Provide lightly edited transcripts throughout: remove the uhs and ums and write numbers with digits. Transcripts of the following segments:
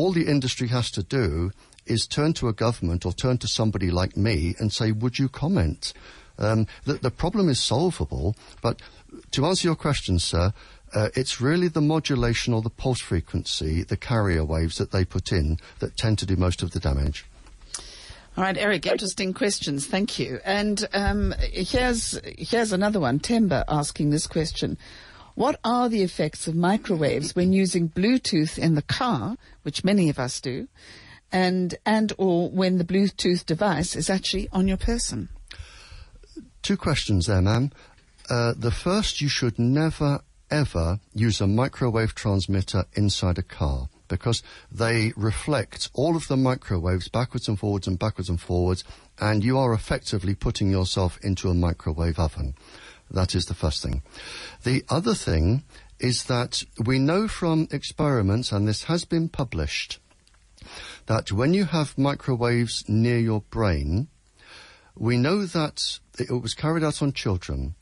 all the industry has to do is turn to a government or turn to somebody like me and say, would you comment? The problem is solvable, but to answer your question, sir, it's really the modulation or the pulse frequency, the carrier waves that they put in, that tend to do most of the damage. All right, Eric, interesting questions. Thank you. And here's another one. Temba asking this question. What are the effects of microwaves when using Bluetooth in the car, which many of us do, and or when the Bluetooth device is actually on your person? Two questions there, ma'am. The first, you should never, ever use a microwave transmitter inside a car, because they reflect all of the microwaves backwards and forwards, and you are effectively putting yourself into a microwave oven. That is the first thing. The other thing is that we know from experiments, and this has been published, that when you have microwaves near your brain, we know that it was carried out on children,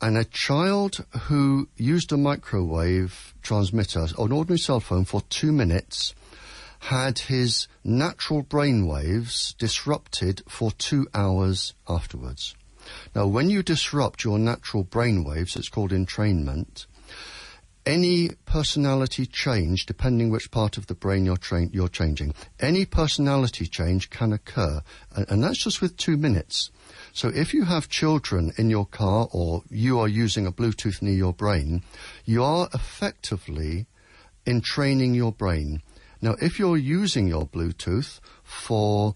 and a child who used a microwave transmitter, an ordinary cell phone, for 2 minutes had his natural brain waves disrupted for 2 hours afterwards. Now, when you disrupt your natural brain waves, it's called entrainment. Any personality change, depending which part of the brain you're changing, any personality change can occur, and that's just with 2 minutes. So if you have children in your car or you are using a Bluetooth near your brain, you are effectively entraining your brain. Now, if you're using your Bluetooth for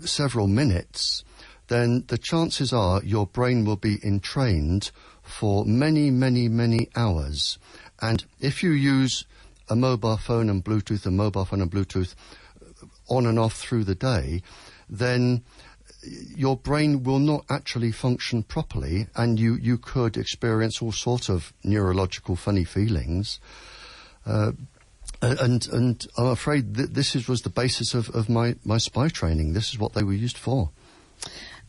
several minutes, then the chances are your brain will be entrained for many, many, many hours. And if you use a mobile phone and Bluetooth, on and off through the day, then your brain will not actually function properly, and you could experience all sorts of neurological funny feelings. And I'm afraid this was the basis of my spy training. This is what they were used for.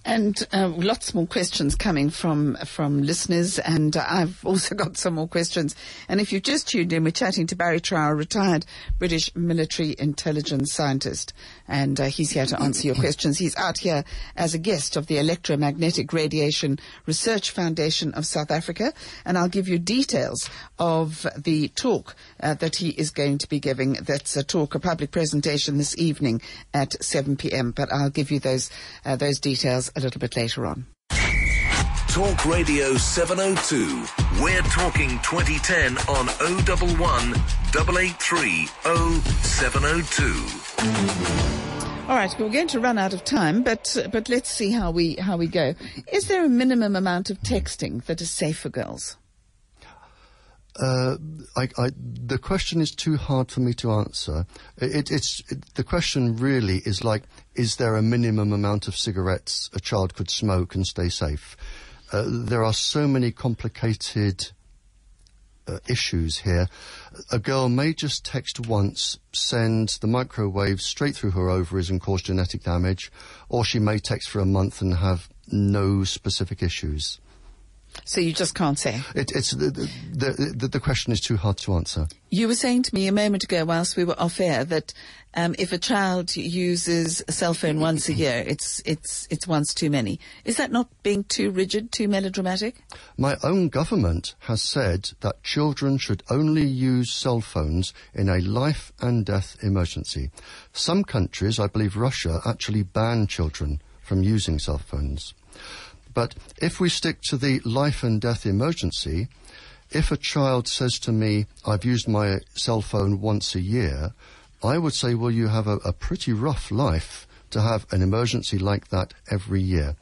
And lots more questions coming from listeners, and I've also got some more questions. And if you've just tuned in, we're chatting to Barry Trower, retired British military intelligence scientist, and he's here to answer your questions. He's out here as a guest of the Electromagnetic Radiation Research Foundation of South Africa, and I'll give you details of the talk that he is going to be giving. That's a talk, a public presentation this evening at 7 p.m, but I'll give you those details a little bit later on. Talk Radio 702. We're talking 2010 on 011 883 0702. All right, we're going to run out of time, but let's see how we go. Is there a minimum amount of texting that is safe for girls? The question is too hard for me to answer. The question really is like, is there a minimum amount of cigarettes a child could smoke and stay safe? There are so many complicated issues here. A girl may just text once, send the microwaves straight through her ovaries and cause genetic damage, or she may text for a month and have no specific issues. So you just can't say? The question is too hard to answer. You were saying to me a moment ago whilst we were off air that if a child uses a cell phone once a year, it's once too many. Is that not being too rigid, too melodramatic? My own government has said that children should only use cell phones in a life and death emergency. Some countries, I believe Russia, actually ban children from using cell phones. But if we stick to the life and death emergency, if a child says to me, I've used my cell phone once a year, I would say, well, you have a pretty rough life to have an emergency like that every year.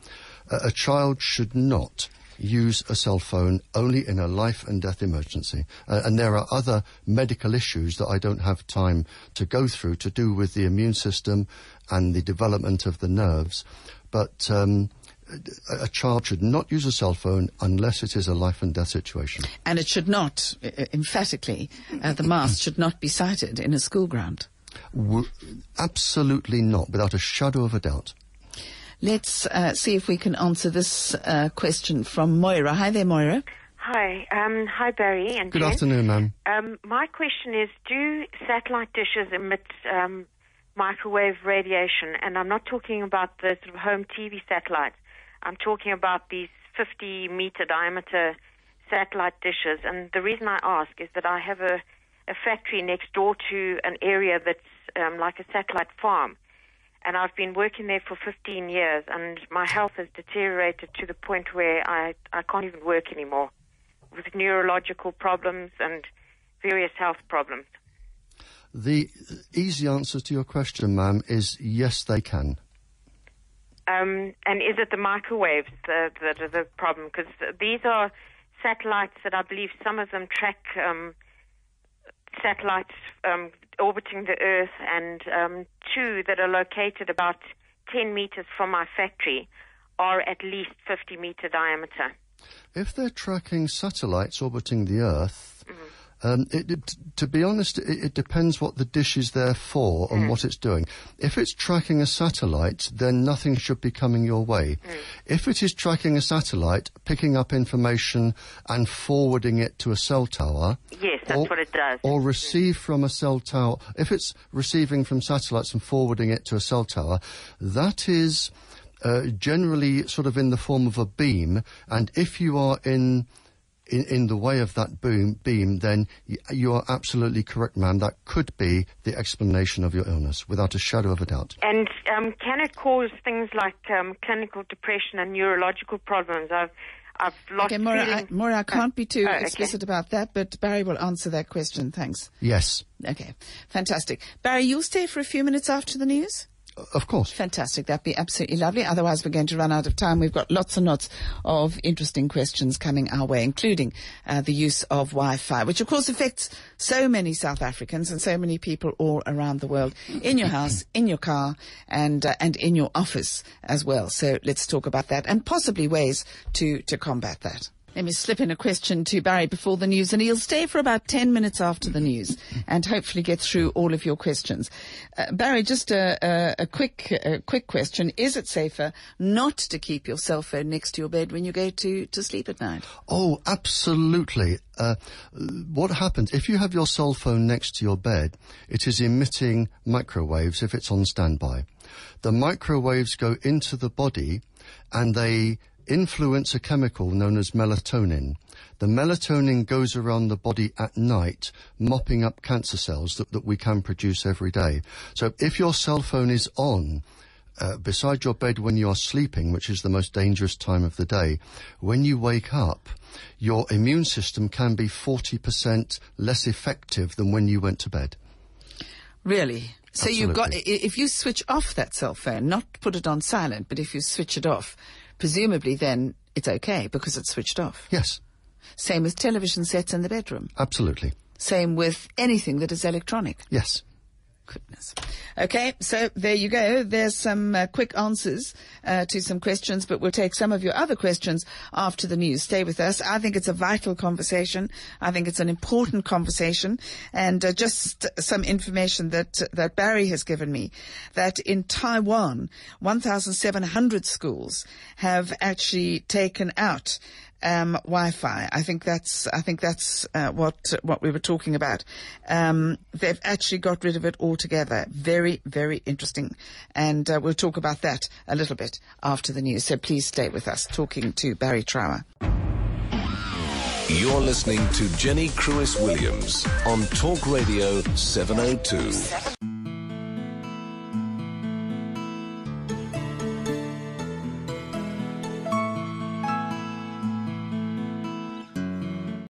A child should not use a cell phone only in a life and death emergency. And there are other medical issues that I don't have time to go through to do with the immune system and the development of the nerves. But a child should not use a cell phone unless it is a life and death situation. And it should not, emphatically, the mast should not be sighted in a school ground. Absolutely not, without a shadow of a doubt. Let's see if we can answer this question from Moira. Hi there, Moira. Hi. Hi, Barry. And good afternoon, ma'am. My question is, do satellite dishes emit microwave radiation? And I'm not talking about the sort of home TV satellites. I'm talking about these 50-meter diameter satellite dishes. And the reason I ask is that I have a factory next door to an area that's like a satellite farm. And I've been working there for 15 years, and my health has deteriorated to the point where I can't even work anymore, with neurological problems and various health problems. The easy answer to your question, ma'am, is yes, they can. And is it the microwaves that are the problem? Because these are satellites that I believe some of them track satellites orbiting the Earth, and two that are located about 10 meters from my factory are at least 50-meter diameter. If they're tracking satellites orbiting the Earth, mm-hmm. To be honest, it depends what the dish is there for and what it's doing. If it's tracking a satellite, then nothing should be coming your way. If it is tracking a satellite, picking up information and forwarding it to a cell tower... Yes. That's what it does. Or receive from a cell tower. If it's receiving from satellites and forwarding it to a cell tower, that is generally sort of in the form of a beam. And if you are in the way of that beam, then you are absolutely correct, ma'am. That could be the explanation of your illness, without a shadow of a doubt. And can it cause things like clinical depression and neurological problems? I've lost Maura, I can't be too explicit about that, but Barry will answer that question. Thanks. Yes. Okay. Fantastic. Barry, you'll stay for a few minutes after the news? Of course. Fantastic. That'd be absolutely lovely. Otherwise, we're going to run out of time. We've got lots and lots of interesting questions coming our way, including the use of Wi-Fi, which, of course, affects so many South Africans and so many people all around the world, in your house, in your car, and in your office as well. So let's talk about that and possibly ways to combat that. Let me slip in a question to Barry before the news, and he'll stay for about 10 minutes after the news and hopefully get through all of your questions. Barry, just a quick question. Is it safer not to keep your cell phone next to your bed when you go to sleep at night? Oh, absolutely. What happens if you have your cell phone next to your bed? It is emitting microwaves if it's on standby. The microwaves go into the body and they influence a chemical known as melatonin. The melatonin goes around the body at night, mopping up cancer cells that we can produce every day. So if your cell phone is on beside your bed when you are sleeping, which is the most dangerous time of the day, when you wake up, your immune system can be 40% less effective than when you went to bed. Really? So absolutely. You've got, if you switch off that cell phone, not put it on silent, but if you switch it off, presumably then it's okay because it's switched off. Yes. Same with television sets in the bedroom. Absolutely. Same with anything that is electronic. Yes. Goodness. Okay, so there you go. There's some quick answers to some questions, but we'll take some of your other questions after the news. Stay with us. I think it's a vital conversation. I think it's an important conversation. And just some information that Barry has given me, that in Taiwan, 1,700 schools have actually taken out Wi-Fi. I think that's what we were talking about. They've actually got rid of it altogether. Very, very interesting. And we'll talk about that a little bit after the news. So please stay with us, talking to Barry Trower. You're listening to Jenny Crewis-Williams on Talk Radio 702.